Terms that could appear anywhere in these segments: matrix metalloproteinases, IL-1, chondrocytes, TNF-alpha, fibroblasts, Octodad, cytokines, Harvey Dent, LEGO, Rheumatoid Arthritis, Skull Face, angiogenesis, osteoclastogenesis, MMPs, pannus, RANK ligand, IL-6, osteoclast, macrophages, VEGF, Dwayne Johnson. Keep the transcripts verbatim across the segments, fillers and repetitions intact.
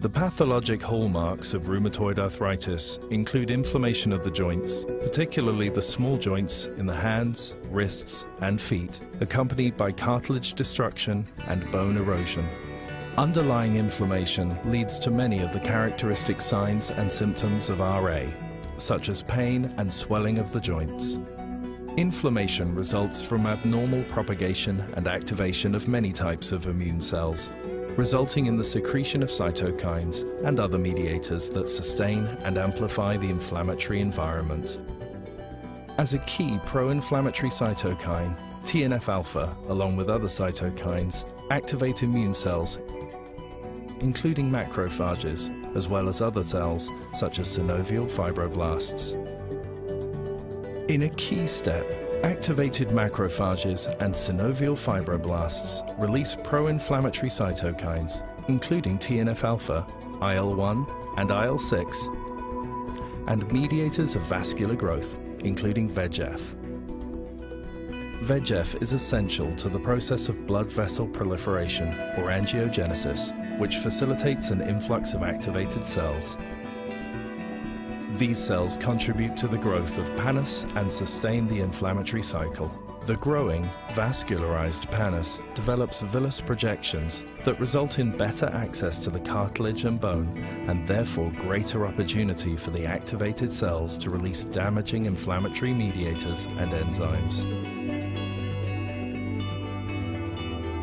The pathologic hallmarks of rheumatoid arthritis include inflammation of the joints, particularly the small joints in the hands, wrists, and feet, accompanied by cartilage destruction and bone erosion. Underlying inflammation leads to many of the characteristic signs and symptoms of R A, such as pain and swelling of the joints. Inflammation results from abnormal propagation and activation of many types of immune cells, resulting in the secretion of cytokines and other mediators that sustain and amplify the inflammatory environment. As a key pro-inflammatory cytokine, T N F alpha, along with other cytokines, activate immune cells, including macrophages, as well as other cells, such as synovial fibroblasts. In a key step, activated macrophages and synovial fibroblasts release pro-inflammatory cytokines, including T N F alpha, I L one, and I L six, and mediators of vascular growth, including V E G F. V E G F is essential to the process of blood vessel proliferation, or angiogenesis, which facilitates an influx of activated cells. These cells contribute to the growth of pannus and sustain the inflammatory cycle. The growing, vascularized pannus develops villous projections that result in better access to the cartilage and bone, and therefore greater opportunity for the activated cells to release damaging inflammatory mediators and enzymes.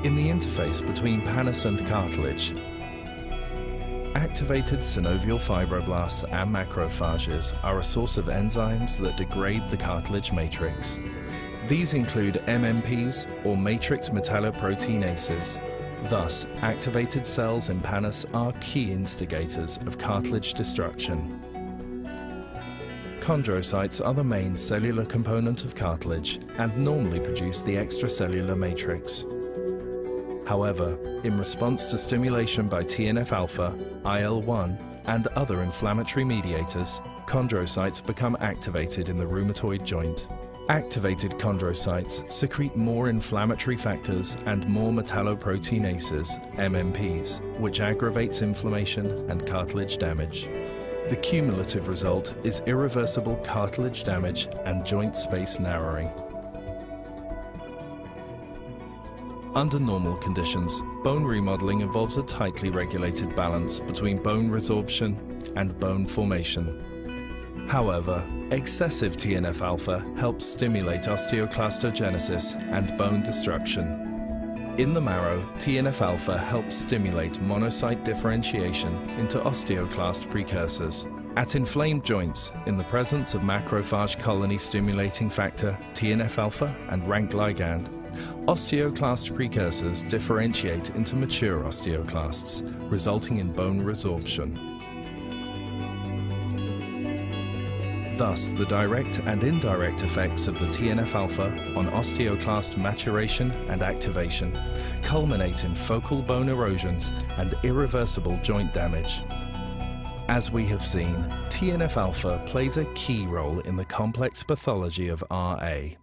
In the interface between pannus and cartilage, activated synovial fibroblasts and macrophages are a source of enzymes that degrade the cartilage matrix. These include M M Ps, or matrix metalloproteinases. Thus, activated cells in pannus are key instigators of cartilage destruction. Chondrocytes are the main cellular component of cartilage and normally produce the extracellular matrix. However, in response to stimulation by T N F alpha, I L one, and other inflammatory mediators, chondrocytes become activated in the rheumatoid joint. Activated chondrocytes secrete more inflammatory factors and more metalloproteinases, M M Ps, which aggravates inflammation and cartilage damage. The cumulative result is irreversible cartilage damage and joint space narrowing. Under normal conditions, bone remodeling involves a tightly regulated balance between bone resorption and bone formation. However, excessive T N F alpha helps stimulate osteoclastogenesis and bone destruction. In the marrow, T N F alpha helps stimulate monocyte differentiation into osteoclast precursors. At inflamed joints, in the presence of macrophage colony-stimulating factor, T N F alpha, and RANK ligand, osteoclast precursors differentiate into mature osteoclasts, resulting in bone resorption. Thus, the direct and indirect effects of the T N F alpha on osteoclast maturation and activation culminate in focal bone erosions and irreversible joint damage. As we have seen, T N F alpha plays a key role in the complex pathology of R A.